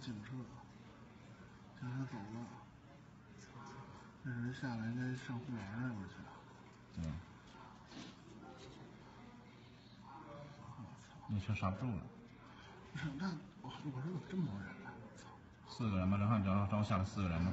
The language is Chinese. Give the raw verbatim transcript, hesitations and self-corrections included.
警车，警车走了，这人下来应该上护栏了，我去。嗯。那车刹不住了。不是，那我我说怎么这么多人呢？四个人吧，正好正好正好下来四个人吧。